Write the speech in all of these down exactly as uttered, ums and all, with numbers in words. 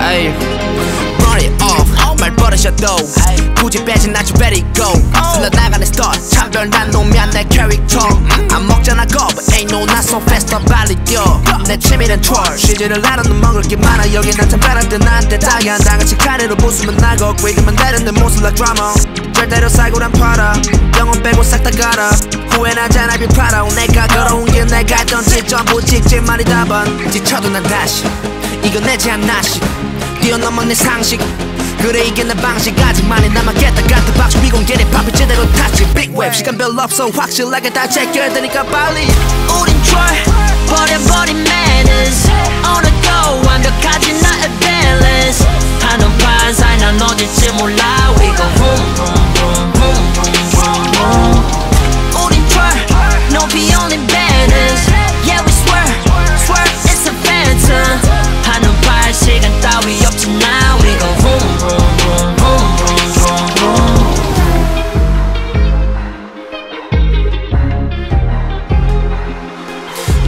Ayy, run it off, 말 버릇이야 though. 굳이 빼진 나 좀 let it go. 슬러 나가는 star, 차별 난 놈이야 내 캐릭터. 안 먹잖아 거, but ain't no not so fast 더 빨리 뛰어. 내 취미는 troll, 쉬지를 않아 넌 먹을 게 많아. 여기 난 차별한데 나한테 다이안 다같이 카레로 부수면 날 걷고 이기면 되는 내 모습 like drama. 절대로 살고란 팔아, 영혼 빼고 싹 다 갈아. 후회나잖아 be proud of. 내가 걸어온 길 내가 했던 짓 전부 직진만이 답은. 지쳐도 난 다시 이겨내지 않나시 뛰어넘어 내 상식 그래 이게 내 방식 아직만이 남았겠다 같은 박수 비공개를 밥을 제대로 탔지 Big Wave 시간 별로 없어 확실하게 다 제껴야 되니까 빨리 우린 troll 버려버린 manners On the go 완벽하지 나의 balance 한눈 반사이 난 어딜지 몰라 We go vroom vroom vroom vroom vroom 우린 troll No be only banners Yeah we swear swear it's a phantom 한눈 반 시간 따위 없지 now We go vroom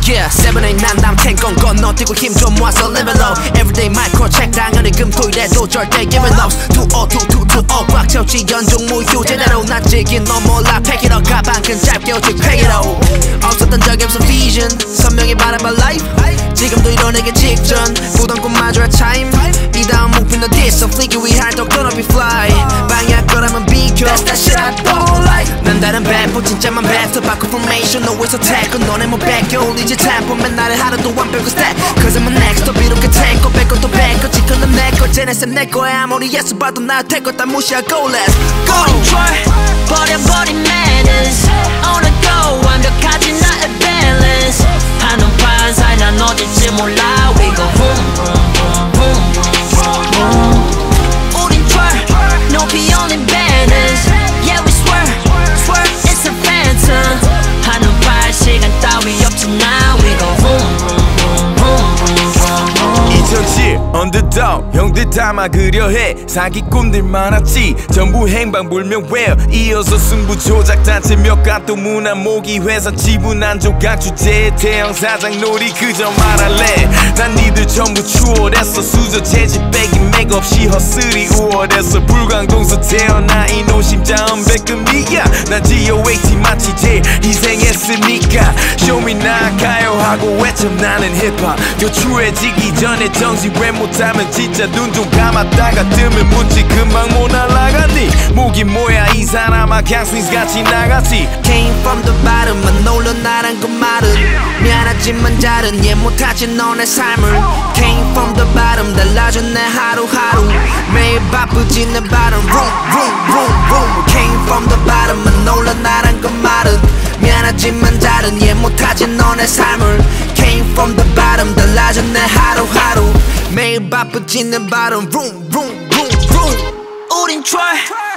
Yeah, seven eight nine nine ten 건 건너뛰고 힘 좀 모아서 live it low Everyday micro check 당연히 금토일에도 절대 giving ups two oh two two two oh 꽉 채우지 연중 무휴 제대로 난 찍긴 너 몰라 pack it up 가방 큰 짧게 오직 pack it up 없었던 적이 없어 vision 선명히 바라봐 life 지금도 이뤄내기 직전 보던 꿈마저의 time 이 다음 목표는 distant flicky we high don't gonna be fly 방향 거라면 비켜 That's that shit I don't like 난 다른 배포 진짜만 배포 바꿔 formation no it's a tackle 너네 못 뺏겨 올리지 tempo 맨날의 하루도 완벽한 스텝 Cause I'm an extra 비록게 탱커 뺏고 또 뺏고 지금은 내꺼 쟤네새 내꺼야 아무리 예수봐도 나의 태거 다 무시하고 Let's go 우린 troll 버려버린 manners On the go 완벽하지 나의 balance 한눈 반사이 난 어딜지 몰라 We go vroom vroom vroom vroom vroom vroom 우린 troll No be only banners Yeah we swear swear it's a phantom 한눈 반 시간 따위 없지 now We go vroom vroom vroom vroom vroom vroom 이천칠 언더독 형들 다 막으려 해 사기꾼들 많았지 전부 행방불명 웨어 이어서 승부 조작 단체 몇 갓도 문화 모기 회사 지분 한 조각 주제에 태형 사장 놀이 그저 말할래 난 니들 전부 추월했어 수저 재질 빼기 맥 없이 허슬이 우월했어 불광동서 태어나 이노심자은 백금이야 난 G O A T 마치 제일 희생했으니까 Show me 나아가요 하고 외쳐 나는 힙합 교추해지기 전에 정지 왜 못하면 진짜 눈 좀 감았다가 뜨면 묻지 금방 못 날아가니 목이 뭐야 이 사람아 강스윙같이 나갔지 Came from the bottom 만 놀러 나란 건 말은 미안하지만 잘은 이해 못하지 너네 삶을 Came from the bottom 달라준 내 하루하루 매일 바쁘지 내 발음 Vroom vroom vroom vroom Came from the bottom 만 놀러 나란 건 말은 미안하지만 잘은 이해 못하지 너네 삶을 Came from the bottom 달라준 내 하루하루 매일 바쁘지 내 발음 Vroom vroom vroom vroom 우린 troll